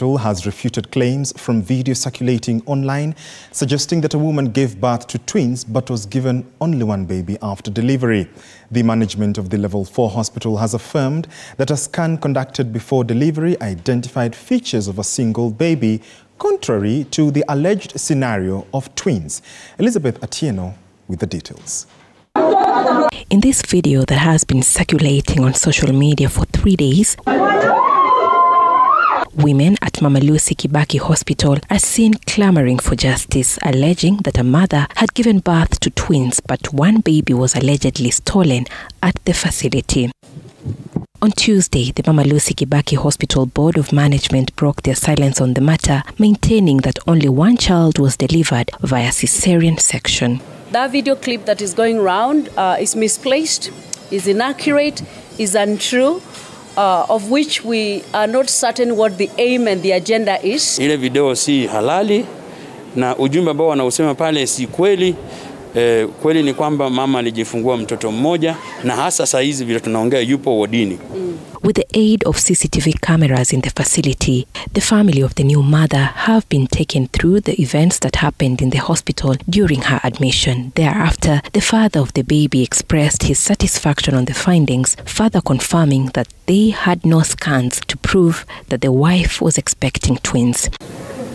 Hospital has refuted claims from video circulating online, suggesting that a woman gave birth to twins but was given only one baby after delivery. The management of the Level 4 hospital has affirmed that a scan conducted before delivery identified features of a single baby, contrary to the alleged scenario of twins. Elizabeth Atieno with the details. In this video that has been circulating on social media for 3 days, women at Mama Lucy Kibaki Hospital are seen clamoring for justice, alleging that a mother had given birth to twins, but one baby was allegedly stolen at the facility. On Tuesday, the Mama Lucy Kibaki Hospital Board of Management broke their silence on the matter, maintaining that only one child was delivered via cesarean section. That video clip that is going around is misplaced, is inaccurate, is untrue, of which we are not certain what the aim and the agenda is. Ile video si halali na ujumbe ambao wanausema pale si kweli. Kweli ni kwamba mama alijifungua mtoto mmoja na hasa saa hizi vile tunaongea yupo wodini. With the aid of CCTV cameras in the facility, the family of the new mother have been taken through the events that happened in the hospital during her admission. Thereafter, the father of the baby expressed his satisfaction on the findings, further confirming that they had no scans to prove that the wife was expecting twins.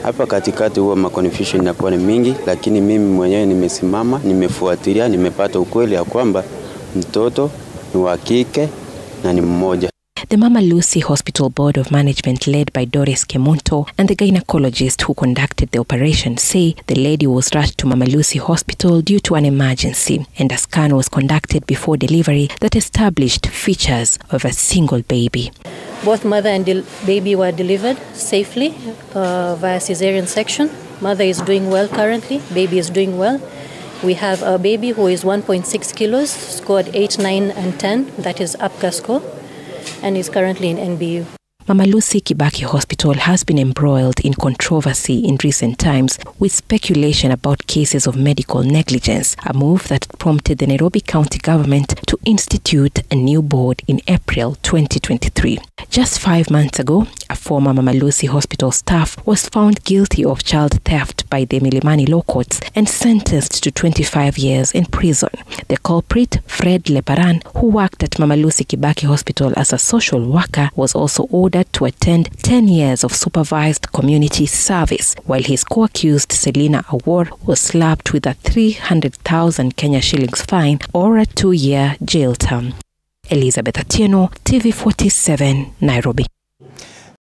Hapa katikati huwa maconfusion inakuwa ni mingi, lakini mimi mwenyewe nimesimama, nimefuatilia, nimepata ukweli ya kwamba mtoto ni wa kike na ni mmoja. The Mama Lucy Hospital Board of Management, led by Doris Kemunto, and the gynecologist who conducted the operation, say the lady was rushed to Mama Lucy Hospital due to an emergency, and a scan was conducted before delivery that established features of a single baby. Both mother and baby were delivered safely via cesarean section. Mother is doing well currently. Baby is doing well. We have a baby who is 1.6 kilos, scored 8, 9, and 10. That is APGAR score, and is currently in NBU. Mama Lucy Kibaki Hospital has been embroiled in controversy in recent times, with speculation about cases of medical negligence, a move that prompted the Nairobi County government to institute a new board in April 2023. Just 5 months ago, a former Mama Lucy Hospital staff was found guilty of child theft by the Milimani law courts and sentenced to 25 years in prison. The culprit, Fred Leparan, who worked at Mama Lucy Kibaki Hospital as a social worker, was also ordered to attend 10 years of supervised community service, while his co-accused Selina Awor was slapped with a 300,000 Kenya shillings fine or a 2-year jail term. Elizabeth Atieno, TV 47, Nairobi.